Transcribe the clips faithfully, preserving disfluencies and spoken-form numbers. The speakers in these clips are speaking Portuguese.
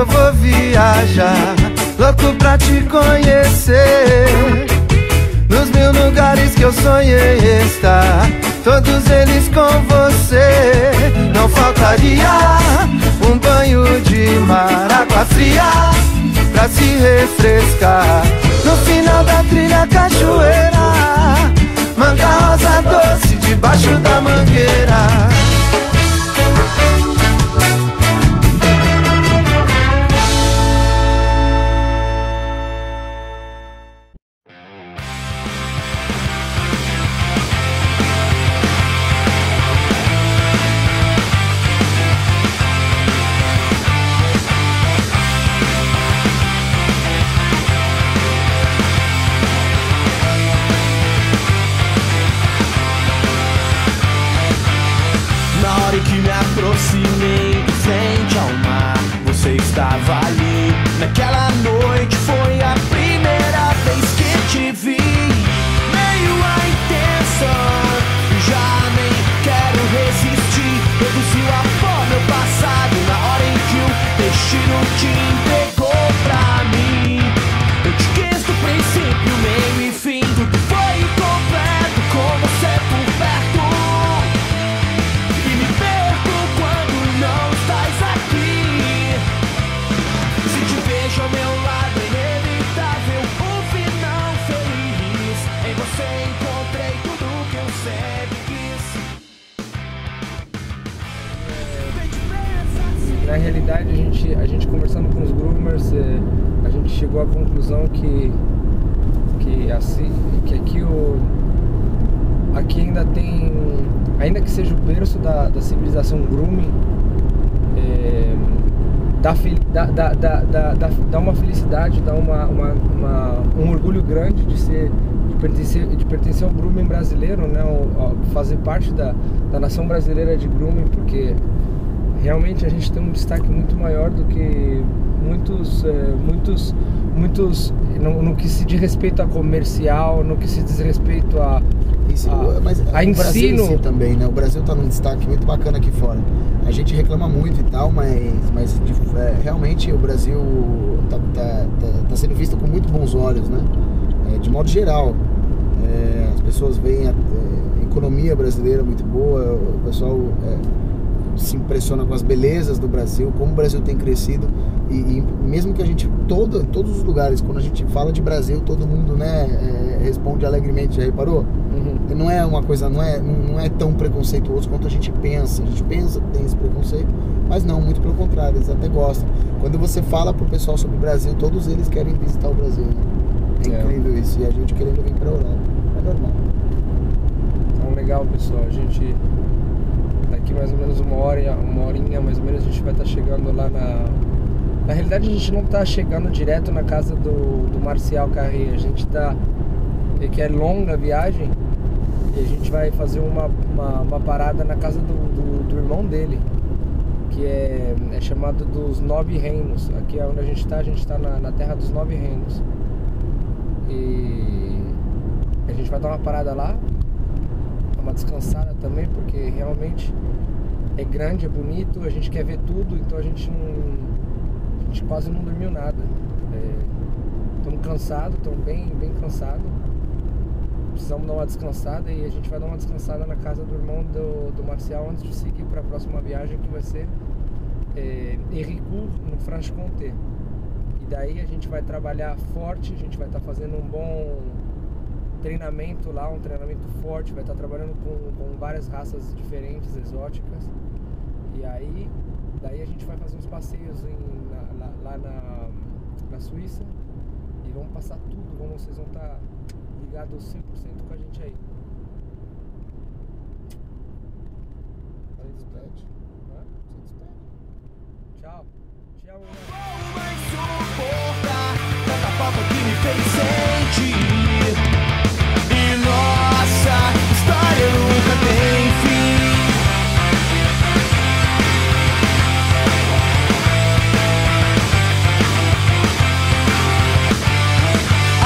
eu vou viajar, louco pra te conhecer. Nos mil lugares que eu sonhei estar, todos eles com você. Não faltaria um banho de mar, água fria pra se refrescar. No final da trilha, cachoeira, manga rosa doce debaixo da mangueira. Na realidade, a gente, a gente conversando com os groomers, a gente chegou à conclusão que, que, assim, que aqui, o, aqui ainda tem, ainda que seja o berço da, da civilização grooming, é, dá, dá, dá, dá, dá, dá uma felicidade, dá uma, uma, uma, um orgulho grande de ser, de pertencer, de pertencer ao grooming brasileiro, né? Fazer parte da, da nação brasileira de grooming, porque realmente a gente tem um destaque muito maior do que muitos, é, muitos, muitos no, no que se diz respeito a comercial, no que se diz respeito a, a, mas, a ensino. O Brasil em si também, né? O Brasil está num destaque muito bacana aqui fora. A gente reclama muito e tal, mas, mas é, realmente o Brasil está tá, tá, tá sendo visto com muito bons olhos, né? É, de modo geral, é, as pessoas veem a, a economia brasileira muito boa, o pessoal... É, se impressiona com as belezas do Brasil, como o Brasil tem crescido e, e mesmo que a gente, todo, todos os lugares, quando a gente fala de Brasil, todo mundo, né, é, responde alegremente, já reparou? Uhum. Não é uma coisa, não é, não é tão preconceituoso quanto a gente pensa, a gente pensa que tem esse preconceito, mas não, muito pelo contrário, eles até gostam. Quando você fala pro pessoal sobre o Brasil, todos eles querem visitar o Brasil, né? É incrível é. isso, e a gente querendo vir pra Europa, é normal. Então, legal, pessoal, a gente... Daqui mais ou menos uma hora, uma horinha mais ou menos, a gente vai estar chegando lá na... Na realidade, a gente não está chegando direto na casa do, do Marcial Carré. A gente está... que é longa a viagem. E a gente vai fazer uma, uma, uma parada na casa do, do, do irmão dele, que é, é chamado dos Nove Reinos. Aqui é onde a gente está, a gente está na, na terra dos Nove Reinos. E a gente vai dar uma parada lá, uma descansada também, porque realmente é grande, é bonito, a gente quer ver tudo, então a gente não, a gente quase não dormiu nada. Estamos é, cansados, estamos bem, bem cansados, precisamos dar uma descansada e a gente vai dar uma descansada na casa do irmão do, do Marcial antes de seguir para a próxima viagem, que vai ser é, Henricourt, no Franche-Comté. E daí a gente vai trabalhar forte, a gente vai estar tá fazendo um bom treinamento lá, um treinamento forte, vai estar trabalhando com, com várias raças diferentes, exóticas, e aí daí a gente vai fazer uns passeios em, na, lá, lá na, na Suíça e vamos passar tudo, vamos, vocês vão estar ligados cem por cento com a gente aí. Você despede? Você despede? Tchau! Tchau! Nossa história nunca tem fim.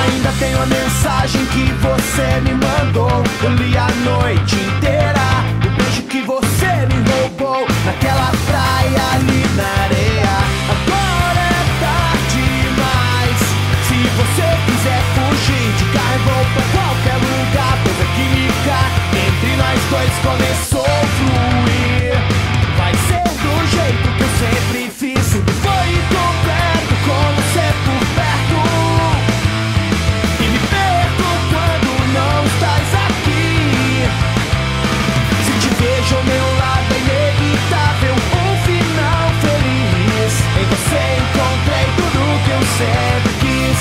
Ainda tenho a mensagem que você me mandou, eu li a noite inteira, o beijo que você me roubou naquela praia ali na areia. Agora vou pra qualquer lugar, pois a química entre nós dois começou a fluir. Vai ser do jeito que eu sempre fiz, sempre foi encoberto com você por perto. E me perco quando não estás aqui. Se te vejo ao meu lado é inevitável um final feliz. Em você encontrei tudo o que eu sempre quis.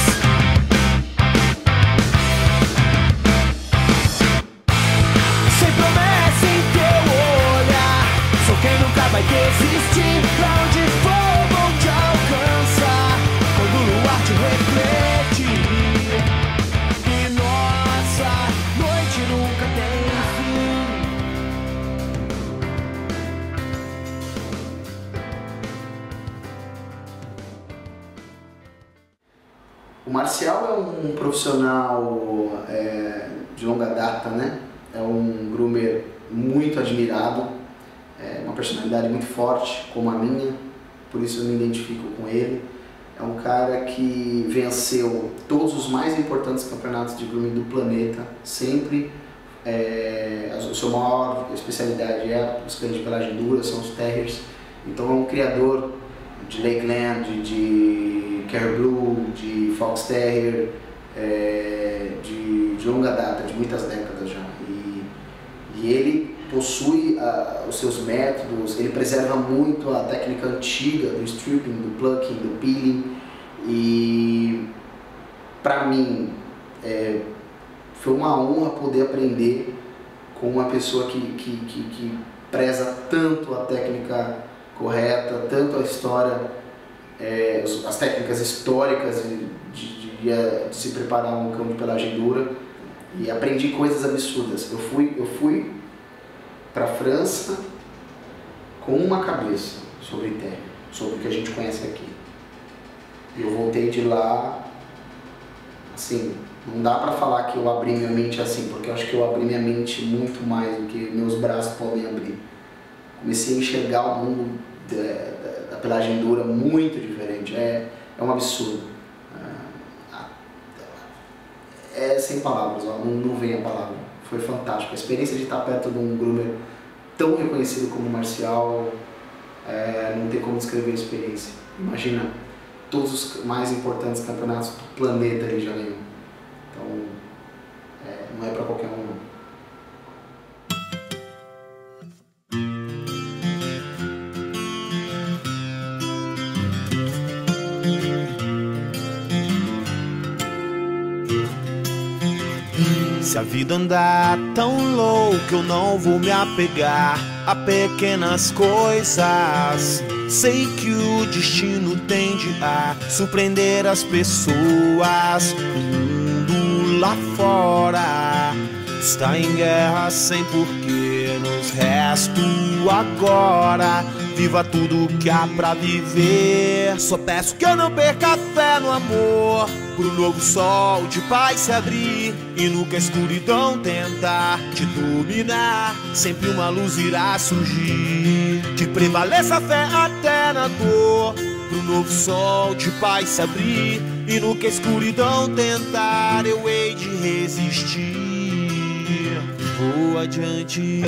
Vai desistir, pra onde for vou te alcançar, quando o luar te refletir, e nossa noite nunca tem fim. O Marcial é um profissional é, de longa data, né? É um groomer muito admirado. É uma personalidade muito forte, como a minha, por isso eu me identifico com ele. É um cara que venceu todos os mais importantes campeonatos de grooming do planeta, sempre. É, a sua maior especialidade é os cães de pelagem dura, são os terriers. Então é um criador de Lakeland, de Care Blue, de Fox Terrier, é, de, de longa data, de muitas décadas já. E, e ele possui uh, os seus métodos, ele preserva muito a técnica antiga do stripping, do plucking, do peeling, e para mim é, foi uma honra poder aprender com uma pessoa que, que, que, que preza tanto a técnica correta, tanto a história, é, as técnicas históricas de, de, de, de se preparar um cão de pelagem dura, e aprendi coisas absurdas. Eu fui, eu fui para a França com uma cabeça sobre terra, sobre o que a gente conhece aqui. Eu voltei de lá, assim, não dá para falar que eu abri minha mente assim, porque eu acho que eu abri minha mente muito mais do que meus braços podem abrir. Comecei a enxergar o mundo da, da, da pelagem dura muito diferente, é, é um absurdo. É, é sem palavras, ó, não, não vem a palavra. Foi fantástico. A experiência de estar perto de um groomer tão reconhecido como o Marcial, é, não tem como descrever a experiência. Imagina, todos os mais importantes campeonatos do planeta ele já ganhou. Então, é, não é para qualquer um, não. Se a vida andar tão louca, eu não vou me apegar a pequenas coisas. Sei que o destino tende a surpreender as pessoas. O mundo lá fora está em guerra sem porquê. Nos resta agora, viva tudo que há pra viver. Só peço que eu não perca a fé no amor, pro novo sol de paz se abrir e nunca a escuridão tentar te dominar. Sempre uma luz irá surgir, que prevaleça a fé até na dor, pro novo sol de paz se abrir e nunca a escuridão tentar. Eu hei de resistir, vou adiante.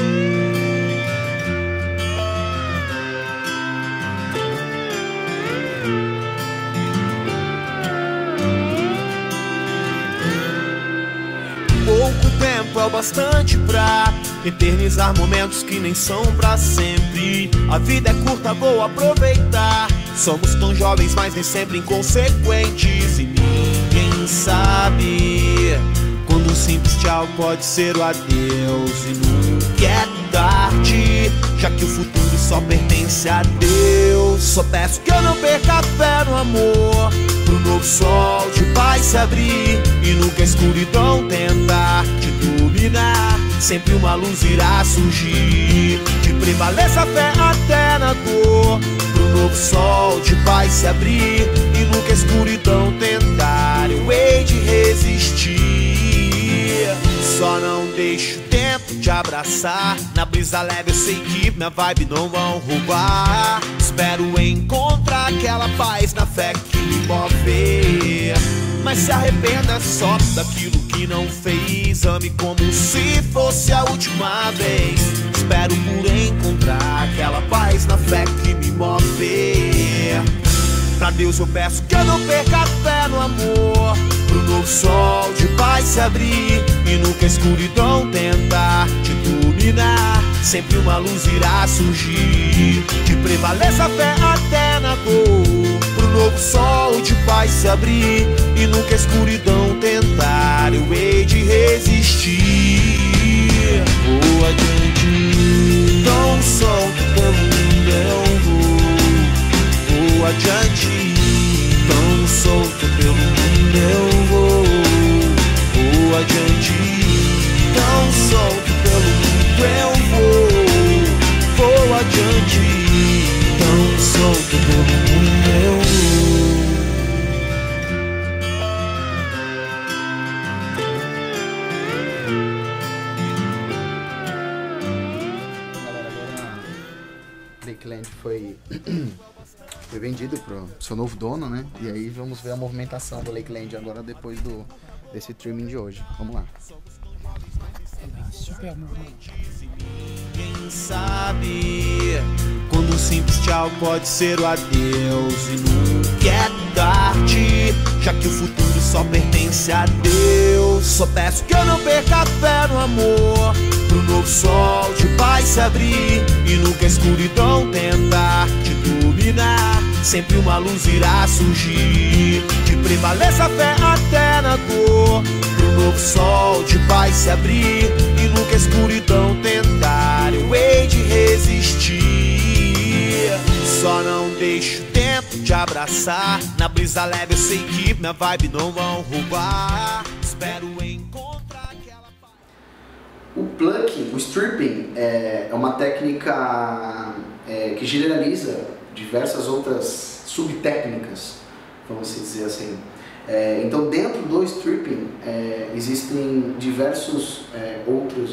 Tempo é o bastante pra eternizar momentos que nem são pra sempre. A vida é curta, vou aproveitar. Somos tão jovens, mas nem sempre inconsequentes. E ninguém sabe quando um simples tchau pode ser o adeus. E nunca é tarde, já que o futuro só pertence a Deus. Só peço que eu não perca a fé no amor, pro novo sol de paz se abrir e nunca a escuridão tentar te dominar. Sempre uma luz irá surgir, que prevaleça a fé até na dor, pro novo sol de paz se abrir e nunca a escuridão tentar. Eu hei de resistir, só não deixo o tempo te abraçar. Na brisa leve eu sei que minha vibe não vão roubar. Espero encontrar aquela paz na fé que me move. mas se arrependa só daquilo que não fez. Ame como se fosse a última vez. Espero por encontrar aquela paz na fé que me move. Pra Deus eu peço que eu não perca a fé no amor, pro novo sol de paz se abrir e nunca a escuridão tentar te dominar. Sempre uma luz irá surgir, que prevaleça a fé até na dor, pro novo sol de paz se abrir e nunca a escuridão tentar. Eu hei de resistir. Vou adiante, tão sol que pelo mundo eu vou. Vou adiante, tão solto pelo mundo eu vou. Vou adiante, tão solto pelo mundo eu vou. Vou adiante, tão solto pelo mundo eu vou. Galera, agora a Lakeland foi... foi vendido pro seu novo dono, né? E aí vamos ver a movimentação do Lakeland agora depois do, desse trimming de hoje. Vamos lá. Super movimento. Quem sabe quando um simples tchau pode ser o adeus e nunca é tarde, já que o futuro só pertence a Deus. Só peço que eu não perca a fé no amor, pro novo sol de paz se abrir e nunca a escuridão tentar te dominar. Sempre uma luz irá surgir, que prevaleça a fé até na dor, pro novo sol de paz se abrir e nunca a escuridão tentar. Eu hei de resistir. Só não deixo o tempo te abraçar, na brisa leve eu sei que minha vibe não vão roubar. Espero encontrar aquela paz. O plucking, o stripping, é uma técnica é, que generaliza diversas outras subtécnicas, vamos dizer assim. É, então, dentro do stripping, é, existem diversos é, outros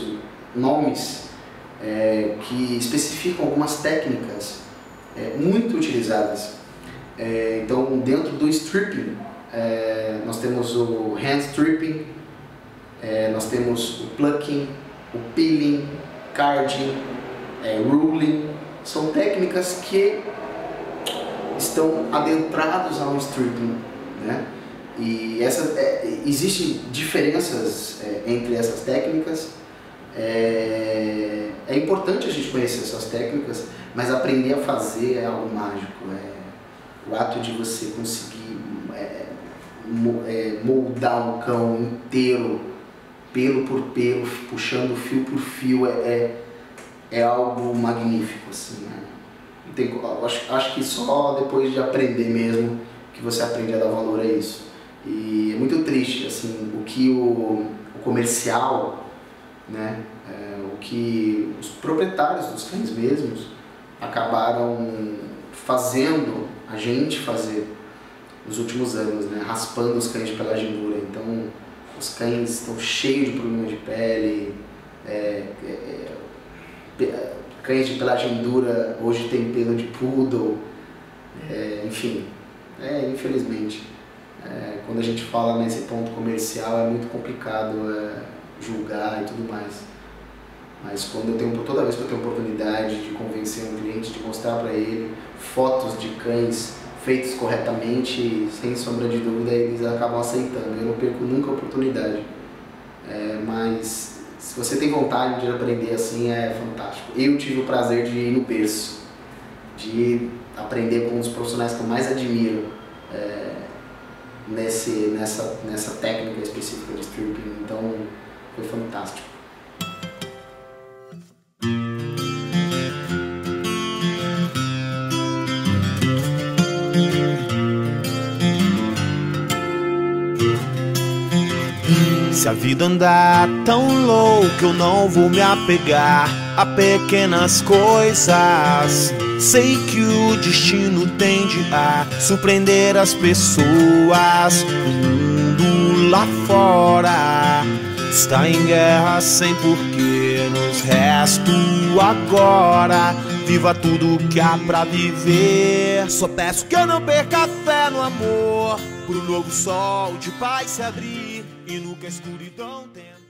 nomes é, que especificam algumas técnicas é, muito utilizadas. É, então, dentro do stripping, é, nós temos o hand stripping, é, nós temos o plucking, o peeling, carding, é, ruling. São técnicas que estão adentrados ao stripping, né? E essa, é, existem diferenças é, entre essas técnicas. É, é importante a gente conhecer essas técnicas, mas aprender a fazer é algo mágico. É, o ato de você conseguir é, mo, é, moldar um cão inteiro, pelo por pelo, puxando fio por fio, é, é, é algo magnífico, assim, né? Tem, acho, acho que só depois de aprender mesmo que você aprende a dar valor a isso. E é muito triste, assim, o que o, o comercial, né, é, o que os proprietários dos cães mesmos acabaram fazendo a gente fazer nos últimos anos, né, raspando os cães pela gingura. Então, os cães estão cheios de problemas de pele, é, é, é, cães de pelagem dura, hoje tem pelo de poodle, é, enfim, é, infelizmente. É, quando a gente fala nesse ponto comercial é muito complicado é, julgar e tudo mais. Mas quando eu tenho, toda vez que eu tenho oportunidade de convencer um cliente, de mostrar para ele fotos de cães feitos corretamente, sem sombra de dúvida, eles acabam aceitando. Eu não perco nunca a oportunidade. É, mas se você tem vontade de aprender assim, é fantástico. Eu tive o prazer de ir no berço, de aprender com um dos profissionais que eu mais admiro é, nesse, nessa, nessa técnica específica de stripping, então foi fantástico. Se a vida andar tão louca, eu não vou me apegar a pequenas coisas. Sei que o destino tende a surpreender as pessoas, o mundo lá fora. está em guerra sem porquê. Nos resta o agora, viva tudo que há pra viver. Só peço que eu não perca a fé no amor, pro novo sol de paz se abrir e nunca a escuridão tem.